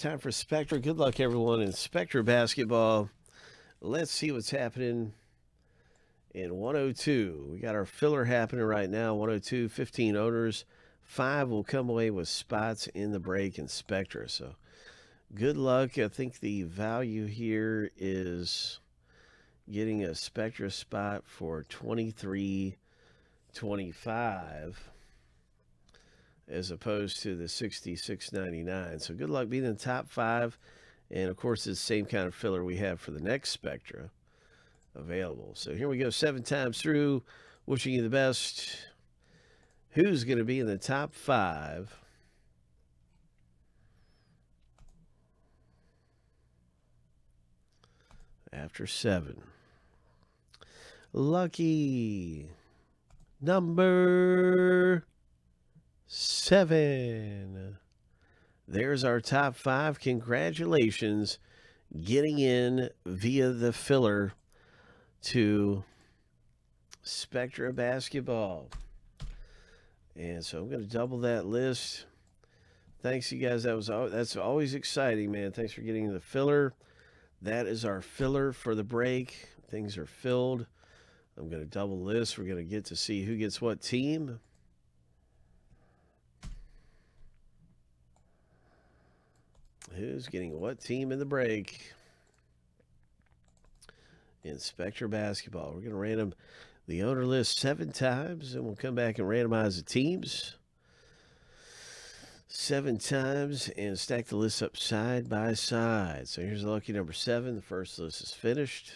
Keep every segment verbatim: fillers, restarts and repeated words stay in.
Time for Spectra. Good luck, everyone, in Spectra basketball. Let's see what's happening in one oh two. We got our filler happening right now. one oh two, fifteen owners. Five will come away with spots in the break in Spectra. So good luck. I think the value here is getting a Spectra spot for twenty-three twenty-five. As opposed to the sixty-six ninety-nine. So good luck being in the top five. And, of course, it's the same kind of filler we have for the next Spectra available. So here we go, seven times through. Wishing you the best. Who's going to be in the top five? After seven. Lucky number seven. There's our top five. Congratulations getting in via the filler to Spectra basketball. And so I'm going to double that list. Thanks, you guys. That was that's always exciting, man. Thanks for getting the filler. That is our filler for the break. Things are filled. I'm going to double list. We're going to get to see who gets what team. Who's getting what team in the break in Spectra basketball? We're going to random the owner list seven times, and we'll come back and randomize the teams seven times and stack the lists up side by side. So here's the lucky number seven. The first list is finished.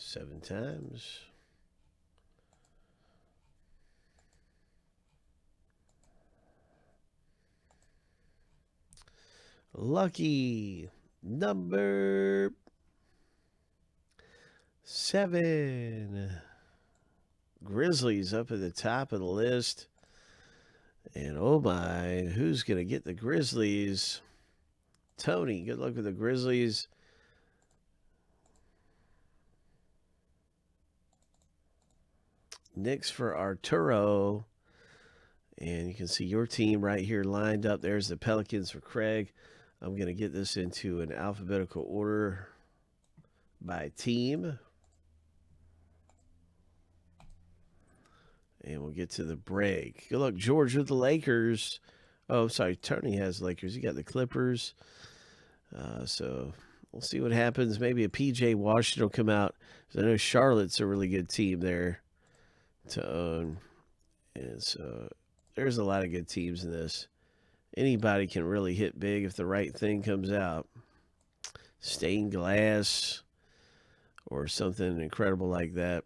Seven times. Lucky number seven. Grizzlies up at the top of the list. And oh my, who's going to get the Grizzlies? Tony, good luck with the Grizzlies. Knicks for Arturo, and you can see your team right here lined up. There's the Pelicans for Craig. I'm going to get this into an alphabetical order by team, and we'll get to the break. Good luck, George, with the Lakers. Oh, sorry, Tony has Lakers. You got the Clippers. Uh, so we'll see what happens. Maybe a P J Washington will come out. I know Charlotte's a really good team there to own, and so there's a lot of good teams in this. Anybody can really hit big if the right thing comes out. Stained glass or something incredible like that.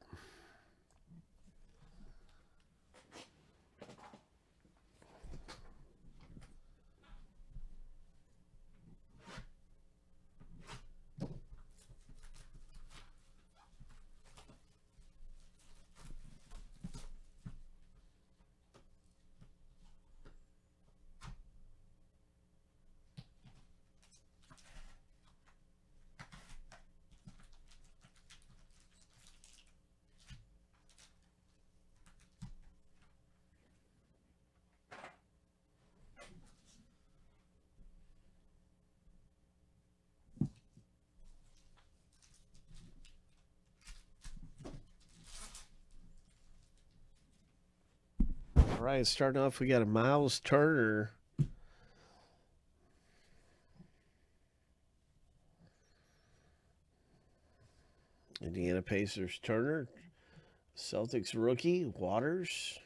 All right, starting off, we got a Miles Turner. Indiana Pacers, Turner. Celtics rookie, Waters.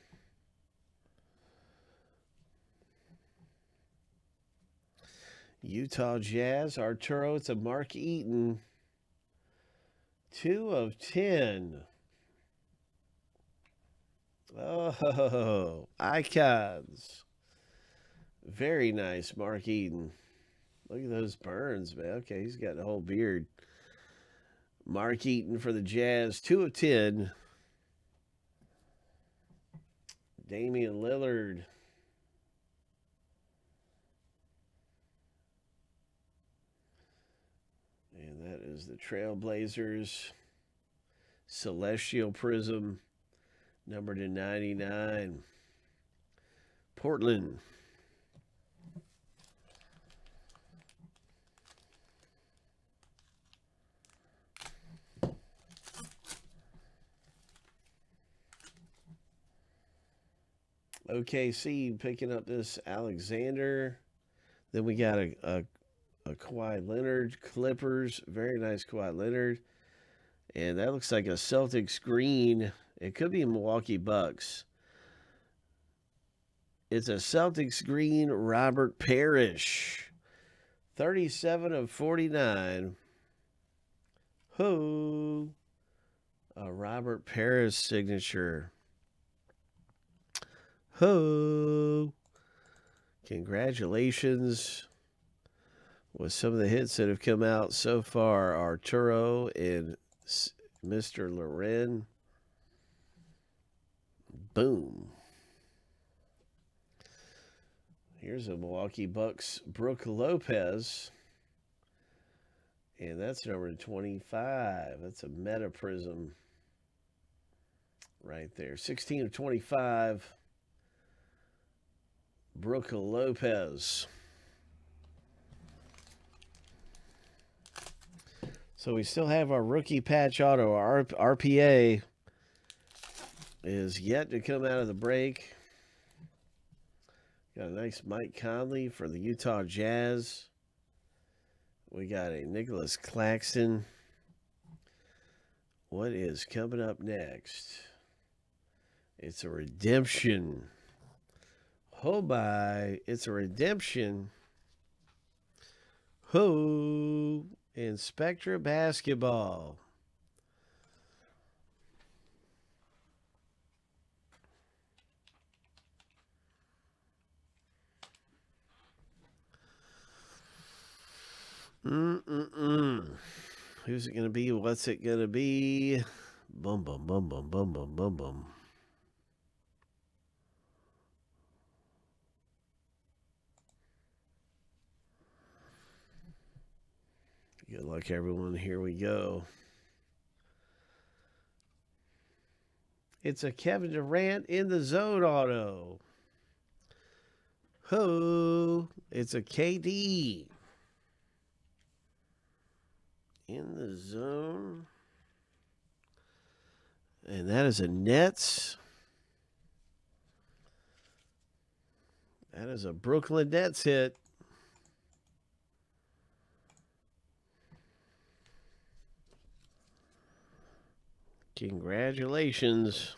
Utah Jazz, Arturo. It's a Mark Eaton. Two of ten. Oh, icons. Very nice, Mark Eaton. Look at those burns, man. Okay, he's got the whole beard. Mark Eaton for the Jazz, two of ten. Damian Lillard. And that is the Trailblazers. Celestial Prism, numbered to ninety-nine. Portland. O K C picking up this Alexander. Then we got a, a, a Kawhi Leonard, Clippers. Very nice Kawhi Leonard. And that looks like a Celtics green. It could be Milwaukee Bucks. It's a Celtics green, Robert Parrish. thirty-seven of forty-nine. Ho! A Robert Parrish signature. Ho! Congratulations with some of the hits that have come out so far. Arturo and Mister Loren. Boom. Here's a Milwaukee Bucks, Brook Lopez. And that's number twenty-five. That's a Meta Prism right there. sixteen of twenty-five. Brook Lopez. So we still have our rookie patch auto. Our R P A is yet to come out of the break. Got a nice Mike Conley for the Utah Jazz. We got a Nicholas Claxton. What is coming up next? It's a redemption. Ho by, it's a redemption. Ho, and Spectra basketball. Mm-mm-mm. Who's it going to be? What's it going to be? Bum, bum, bum, bum, bum, bum, bum, bum. Good luck, everyone. Here we go. It's a Kevin Durant in the zone auto. Ho! It's a K D in the zone. And that is a Nets. That is a Brooklyn Nets hit. Congratulations.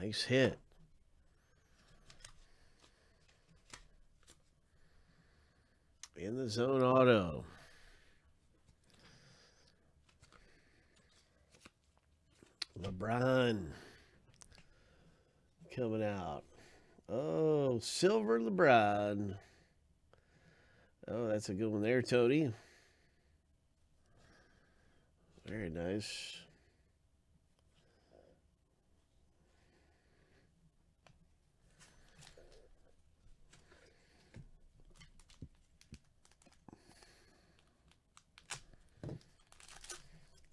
Nice hit. In the zone auto. LeBron coming out. Oh, silver LeBron. Oh, that's a good one there, Tony. Very nice.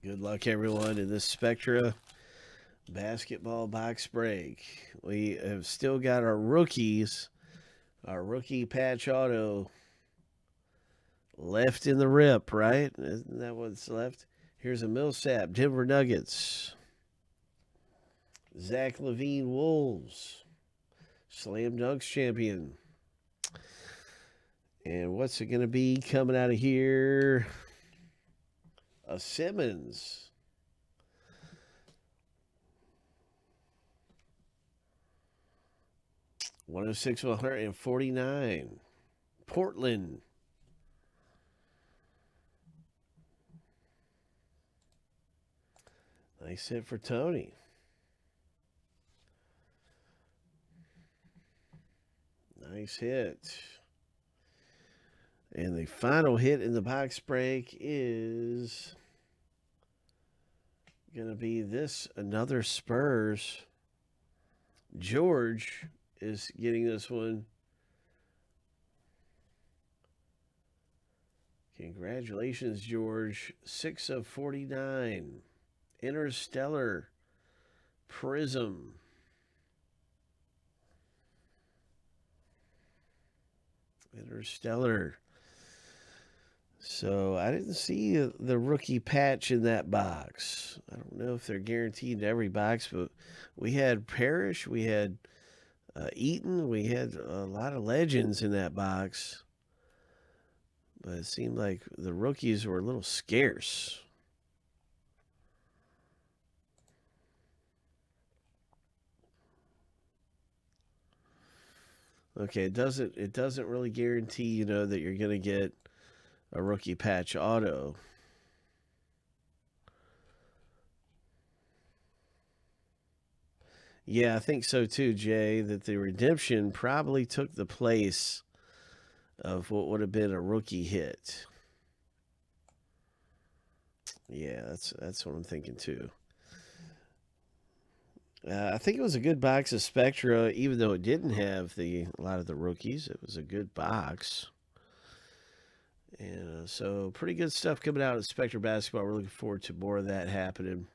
Good luck, everyone, in this Spectra basketball box break. We have still got our rookies, our rookie patch auto left in the rip, right? Isn't that what's left? Here's a Millsap, Denver Nuggets. Zach LaVine, Wolves. Slam Dunks champion. And what's it going to be coming out of here? A Simmons. one oh six of one forty-nine. Portland. Nice hit for Tony. Nice hit. And the final hit in the box break is going to be this, another Spurs. George is getting this one. Congratulations, George. six of forty-nine. Interstellar Prism. Interstellar. So I didn't see the rookie patch in that box. I don't know if they're guaranteed to every box, but we had Parrish, we had uh, Eaton, we had a lot of legends in that box. But it seemed like the rookies were a little scarce. Okay, it doesn't it doesn't really guarantee, you know, that you're going to get a rookie patch auto. Yeah, I think so too, Jay, that the redemption probably took the place of what would have been a rookie hit. Yeah, that's that's what I'm thinking too. Uh, I think it was a good box of Spectra, even though it didn't have the a lot of the rookies. It was a good box. And uh, so pretty good stuff coming out of Spectra basketball. We're looking forward to more of that happening.